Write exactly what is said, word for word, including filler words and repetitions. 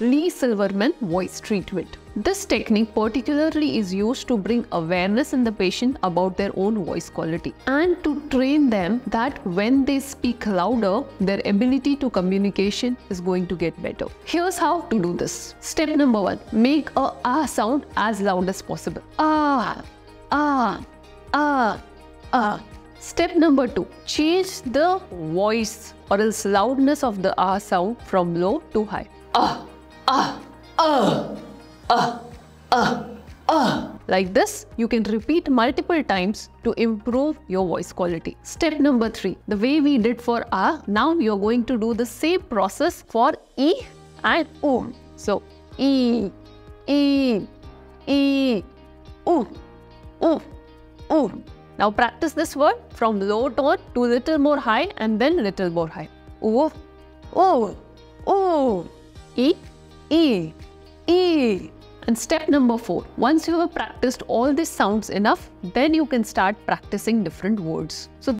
Lee Silverman Voice Treatment. This technique particularly is used to bring awareness in the patient about their own voice quality and to train them that when they speak louder, their ability to communication is going to get better. Here's how to do this. Step number one, make a ah sound as loud as possible. Ah, ah, ah, ah. Step number two, change the voice or else loudness of the ah sound from low to high. Ah. Ah, ah, ah, ah, ah. Like this, you can repeat multiple times to improve your voice quality. Step number three, the way we did for ah, now you're going to do the same process for e and oo. So e, e, e, oo, oo, oo. Now practice this word from low tone to little more high and then little more high. Oo, oo, oo, e. E, E. And step number four, once you have practiced all these sounds enough, then you can start practicing different words. So